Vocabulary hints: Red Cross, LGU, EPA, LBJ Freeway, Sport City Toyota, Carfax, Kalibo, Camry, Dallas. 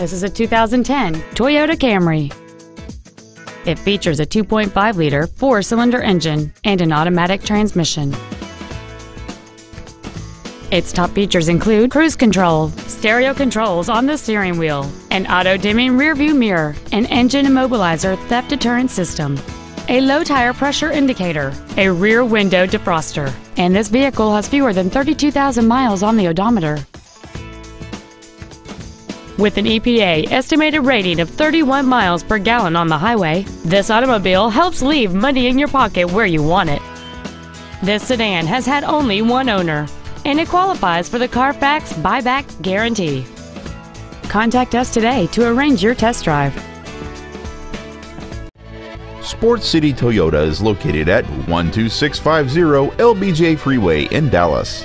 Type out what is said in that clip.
This is a 2010 Toyota Camry. It features a 2.5-liter four-cylinder engine and an automatic transmission. Its top features include cruise control, stereo controls on the steering wheel, an auto-dimming rearview mirror, an engine immobilizer theft deterrent system, a low tire pressure indicator, a rear window defroster, and this vehicle has fewer than 32,000 miles on the odometer. With an EPA estimated rating of 31 miles per gallon on the highway, this automobile helps leave money in your pocket where you want it. This sedan has had only one owner, and it qualifies for the Carfax buyback guarantee. Contact us today to arrange your test drive. Sport City Toyota is located at 12650 LBJ Freeway in Dallas.